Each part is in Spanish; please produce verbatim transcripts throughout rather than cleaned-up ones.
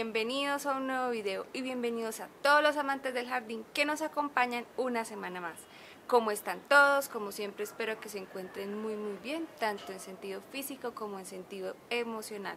bienvenidos a un nuevo video y bienvenidos a todos los amantes del jardín que nos acompañan una semana más. ¿Cómo están todos? Como siempre espero que se encuentren muy muy bien, tanto en sentido físico como en sentido emocional.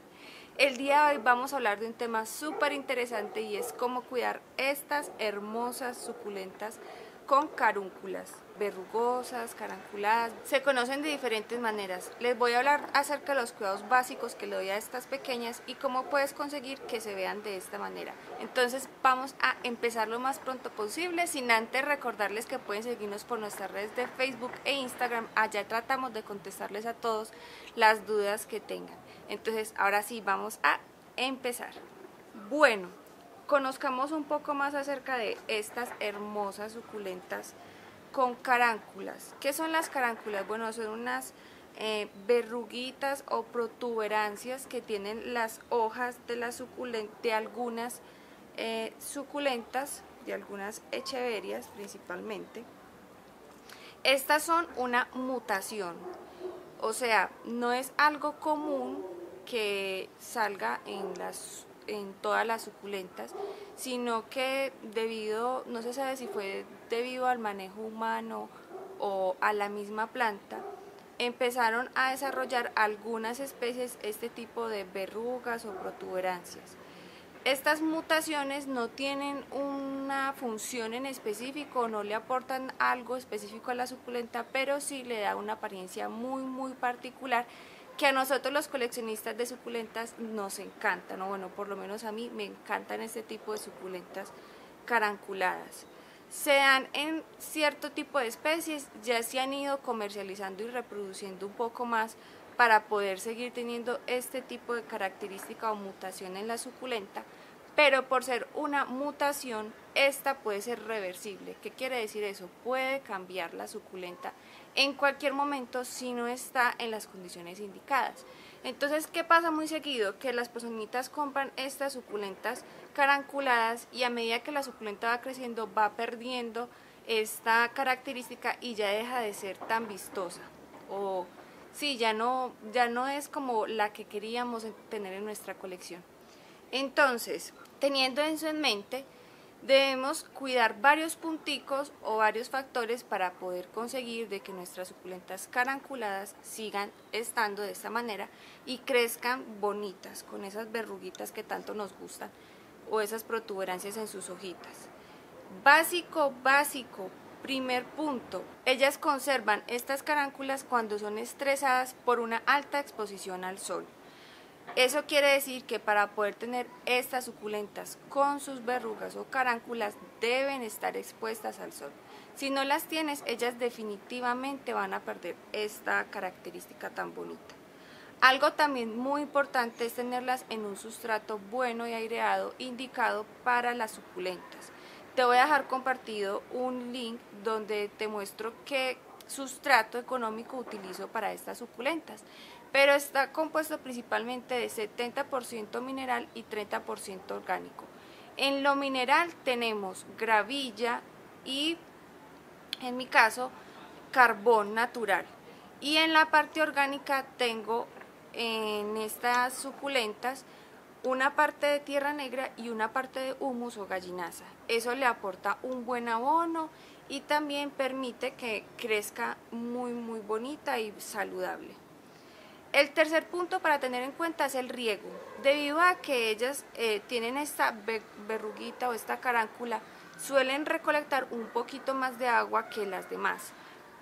El día de hoy vamos a hablar de un tema súper interesante y es cómo cuidar estas hermosas suculentas con carúnculas, verrugosas, carunculadas. Se conocen de diferentes maneras. Les voy a hablar acerca de los cuidados básicos que le doy a estas pequeñas y cómo puedes conseguir que se vean de esta manera. Entonces vamos a empezar lo más pronto posible, sin antes recordarles que pueden seguirnos por nuestras redes de Facebook e Instagram. Allá tratamos de contestarles a todos las dudas que tengan. Entonces ahora sí vamos a empezar. Bueno, conozcamos un poco más acerca de estas hermosas suculentas con caránculas. ¿Qué son las caránculas? Bueno, son unas eh, verruguitas o protuberancias que tienen las hojas de, la suculen de algunas eh, suculentas, de algunas echeverias principalmente. Estas son una mutación, o sea, no es algo común que salga en las en todas las suculentas, sino que debido, no se sabe si fue debido al manejo humano o a la misma planta, empezaron a desarrollar algunas especies este tipo de verrugas o protuberancias. Estas mutaciones no tienen una función en específico, no le aportan algo específico a la suculenta, pero sí le da una apariencia muy muy particular que a nosotros los coleccionistas de suculentas nos encantan, o bueno, por lo menos a mí me encantan este tipo de suculentas carunculadas. Se dan en cierto tipo de especies, ya se han ido comercializando y reproduciendo un poco más para poder seguir teniendo este tipo de característica o mutación en la suculenta, pero por ser una mutación, esta puede ser reversible. ¿Qué quiere decir eso? Puede cambiar la suculenta en cualquier momento si no está en las condiciones indicadas. Entonces, ¿qué pasa muy seguido? Que las personitas compran estas suculentas carunculadas y a medida que la suculenta va creciendo va perdiendo esta característica y ya deja de ser tan vistosa, o sí, ya no, ya no es como la que queríamos tener en nuestra colección. Entonces, teniendo eso en mente, debemos cuidar varios punticos o varios factores para poder conseguir de que nuestras suculentas carunculadas sigan estando de esta manera y crezcan bonitas, con esas verruguitas que tanto nos gustan o esas protuberancias en sus hojitas. Básico, básico, primer punto, ellas conservan estas caránculas cuando son estresadas por una alta exposición al sol. Eso quiere decir que para poder tener estas suculentas con sus verrugas o caránculas deben estar expuestas al sol. Si no las tienes, ellas definitivamente van a perder esta característica tan bonita. Algo también muy importante es tenerlas en un sustrato bueno y aireado indicado para las suculentas. Te voy a dejar compartido un link donde te muestro qué sustrato económico utilizo para estas suculentas, pero está compuesto principalmente de setenta por ciento mineral y treinta por ciento orgánico. En lo mineral tenemos gravilla y, en mi caso, carbón natural. Y en la parte orgánica tengo en estas suculentas una parte de tierra negra y una parte de humus o gallinaza. Eso le aporta un buen abono y también permite que crezca muy muy bonita y saludable. El tercer punto para tener en cuenta es el riego. Debido a que ellas eh, tienen esta verruguita o esta caráncula, suelen recolectar un poquito más de agua que las demás,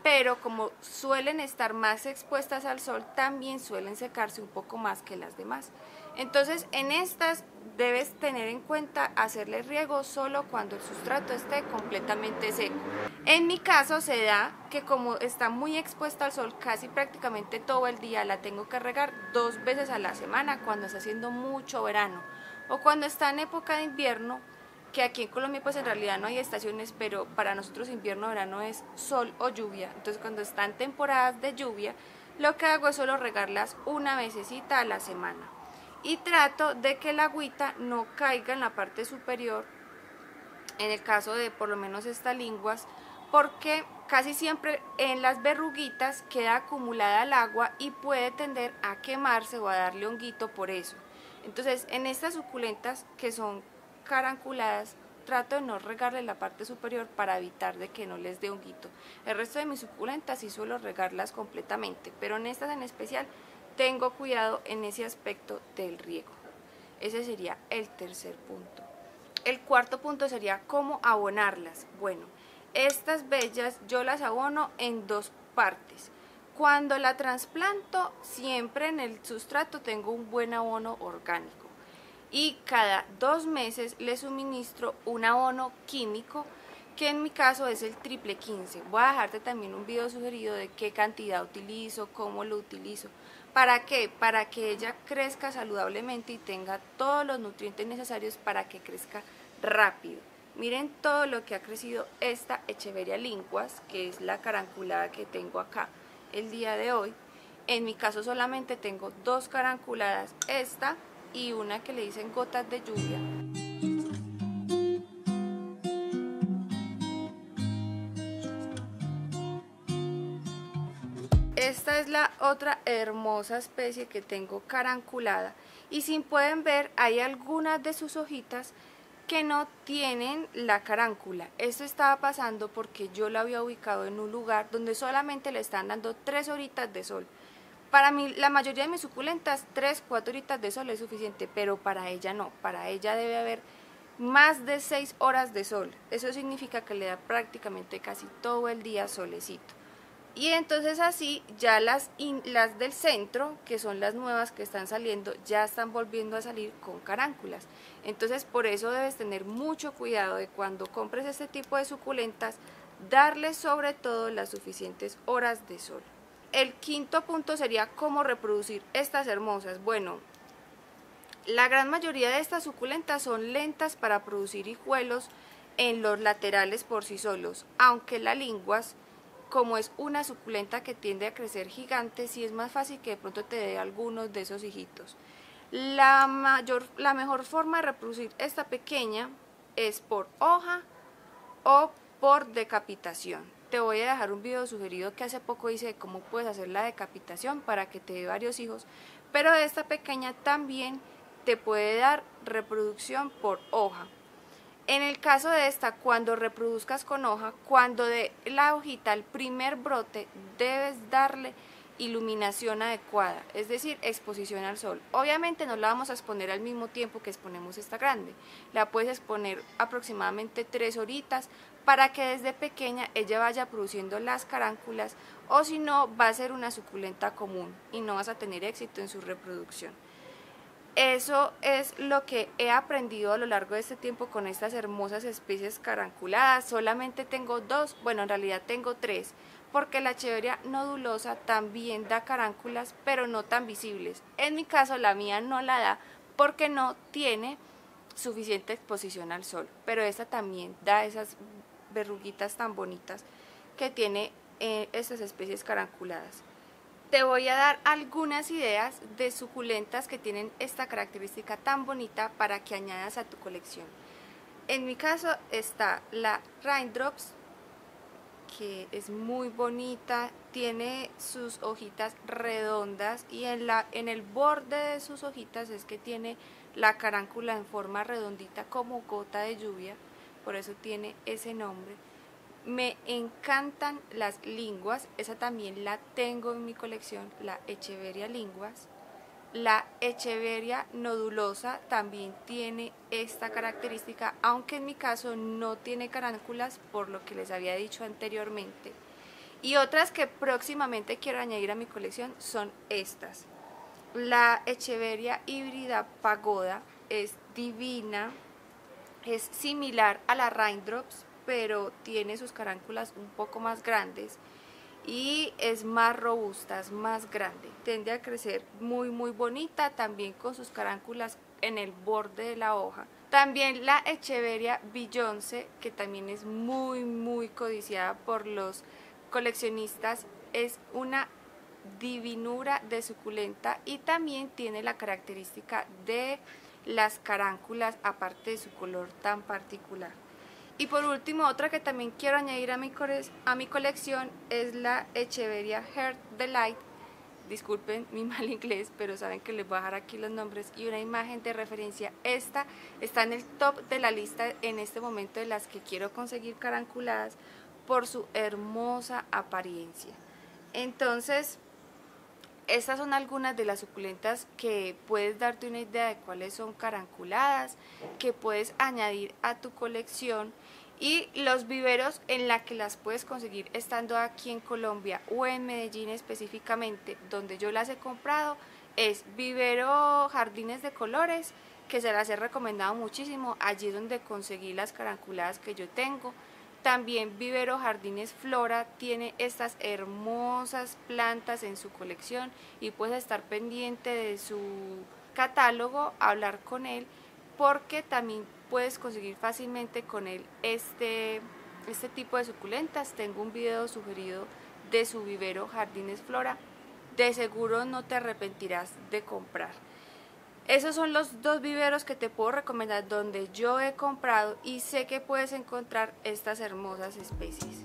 pero como suelen estar más expuestas al sol, también suelen secarse un poco más que las demás. Entonces, en estas debes tener en cuenta hacerle riego solo cuando el sustrato esté completamente seco. En mi caso se da que como está muy expuesta al sol casi prácticamente todo el día, la tengo que regar dos veces a la semana cuando está haciendo mucho verano o cuando está en época de invierno, que aquí en Colombia pues en realidad no hay estaciones, pero para nosotros invierno o verano es sol o lluvia. Entonces, cuando están temporadas de lluvia, lo que hago es solo regarlas una vecesita a la semana. Y trato de que la agüita no caiga en la parte superior, en el caso de por lo menos estas linguas, porque casi siempre en las verruguitas queda acumulada el agua y puede tender a quemarse o a darle honguito por eso. Entonces, en estas suculentas que son caránculadas, trato de no regarle la parte superior para evitar de que no les dé honguito. El resto de mis suculentas sí suelo regarlas completamente, pero en estas en especial tengo cuidado en ese aspecto del riego. Ese sería el tercer punto. El cuarto punto sería cómo abonarlas. Bueno, estas bellas yo las abono en dos partes. Cuando la trasplanto, siempre en el sustrato tengo un buen abono orgánico. Y cada dos meses le suministro un abono químico, que en mi caso es el triple quince. Voy a dejarte también un video sugerido de qué cantidad utilizo, cómo lo utilizo. ¿Para qué? Para que ella crezca saludablemente y tenga todos los nutrientes necesarios para que crezca rápido. Miren todo lo que ha crecido esta Echeveria Linguas, que es la caranculada que tengo acá el día de hoy. En mi caso solamente tengo dos caranculadas, esta y una que le dicen gotas de lluvia. Esta es la otra hermosa especie que tengo caranculada, y si pueden ver, hay algunas de sus hojitas que no tienen la caráncula. Esto estaba pasando porque yo la había ubicado en un lugar donde solamente le están dando tres horitas de sol. Para mí, la mayoría de mis suculentas, tres, cuatro horitas de sol es suficiente, pero para ella no. Para ella debe haber más de seis horas de sol. Eso significa que le da prácticamente casi todo el día solecito. Y entonces así ya las, in, las del centro, que son las nuevas que están saliendo, ya están volviendo a salir con caránculas. Entonces por eso debes tener mucho cuidado de cuando compres este tipo de suculentas, darles sobre todo las suficientes horas de sol. El quinto punto sería cómo reproducir estas hermosas. Bueno, la gran mayoría de estas suculentas son lentas para producir hijuelos en los laterales por sí solos, aunque las linguas, como es una suculenta que tiende a crecer gigante, sí es más fácil que de pronto te dé algunos de esos hijitos. La, mayor, la mejor forma de reproducir esta pequeña es por hoja o por decapitación. Te voy a dejar un video sugerido que hace poco hice de cómo puedes hacer la decapitación para que te dé varios hijos, pero esta pequeña también te puede dar reproducción por hoja. En el caso de esta, cuando reproduzcas con hoja, cuando de la hojita al primer brote, debes darle iluminación adecuada, es decir, exposición al sol. Obviamente no la vamos a exponer al mismo tiempo que exponemos esta grande. La puedes exponer aproximadamente tres horitas para que desde pequeña ella vaya produciendo las caránculas, o si no, va a ser una suculenta común y no vas a tener éxito en su reproducción. Eso es lo que he aprendido a lo largo de este tiempo con estas hermosas especies caranculadas. Solamente tengo dos, bueno, en realidad tengo tres, porque la Echeveria nodulosa también da caránculas, pero no tan visibles. En mi caso, la mía no la da porque no tiene suficiente exposición al sol, pero esta también da esas verruguitas tan bonitas que tiene eh, estas especies caranculadas. Te voy a dar algunas ideas de suculentas que tienen esta característica tan bonita para que añadas a tu colección. En mi caso está la Raindrops, que es muy bonita, tiene sus hojitas redondas y en, la, en el borde de sus hojitas es que tiene la caráncula en forma redondita como gota de lluvia, por eso tiene ese nombre. Me encantan las linguas, esa también la tengo en mi colección, la Echeveria Linguas. La Echeveria nodulosa también tiene esta característica, aunque en mi caso no tiene caránculas por lo que les había dicho anteriormente. Y otras que próximamente quiero añadir a mi colección son estas. La Echeveria Híbrida Pagoda es divina, es similar a la Raindrops, pero tiene sus caránculas un poco más grandes y es más robusta, es más grande. Tiende a crecer muy muy bonita, también con sus caránculas en el borde de la hoja. También la Echeveria Billonce, que también es muy muy codiciada por los coleccionistas, es una divinura de suculenta y también tiene la característica de las caránculas, aparte de su color tan particular. Y por último, otra que también quiero añadir a mi, a mi colección es la Echeveria Heart Delight. disculpen mi mal inglés, pero saben que les voy a dejar aquí los nombres y una imagen de referencia. Esta está en el top de la lista en este momento de las que quiero conseguir caránculadas por su hermosa apariencia. Entonces, estas son algunas de las suculentas que puedes darte una idea de cuáles son caranculadas, que puedes añadir a tu colección, y los viveros en la que las puedes conseguir estando aquí en Colombia o en Medellín específicamente, donde yo las he comprado, es Vivero Jardines de Colores, que se las he recomendado muchísimo, allí es donde conseguí las caranculadas que yo tengo. También Vivero Jardines Flora tiene estas hermosas plantas en su colección y puedes estar pendiente de su catálogo, hablar con él, porque también puedes conseguir fácilmente con él este, este tipo de suculentas. Tengo un video sugerido de su Vivero Jardines Flora, de seguro no te arrepentirás de comprar. Esos son los dos viveros que te puedo recomendar donde yo he comprado y sé que puedes encontrar estas hermosas especies.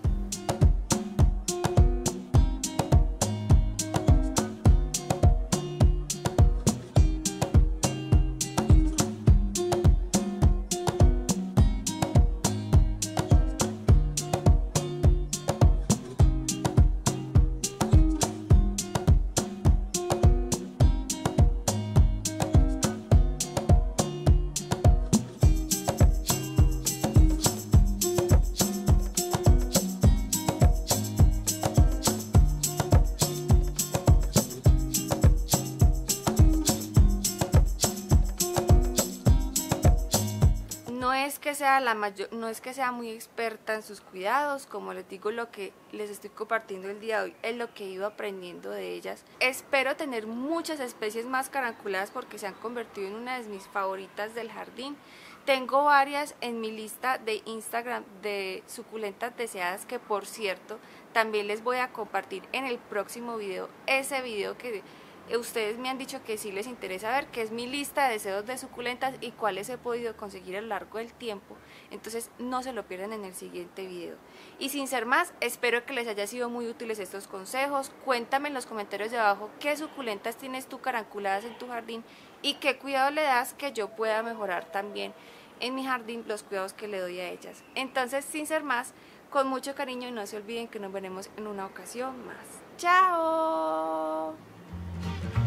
Que sea la mayor, no es que sea muy experta en sus cuidados, como les digo, lo que les estoy compartiendo el día de hoy es lo que he ido aprendiendo de ellas. Espero tener muchas especies más caranculadas porque se han convertido en una de mis favoritas del jardín. Tengo varias en mi lista de Instagram de suculentas deseadas, que por cierto también les voy a compartir en el próximo video, ese video que ustedes me han dicho que sí les interesa ver, que es mi lista de deseos de suculentas y cuáles he podido conseguir a lo largo del tiempo. Entonces no se lo pierdan en el siguiente video. Y sin ser más, espero que les haya sido muy útiles estos consejos. Cuéntame en los comentarios de abajo qué suculentas tienes tú caranculadas en tu jardín y qué cuidado le das, que yo pueda mejorar también en mi jardín los cuidados que le doy a ellas. Entonces, sin ser más, con mucho cariño, y no se olviden que nos veremos en una ocasión más. ¡Chao! We'll be right back.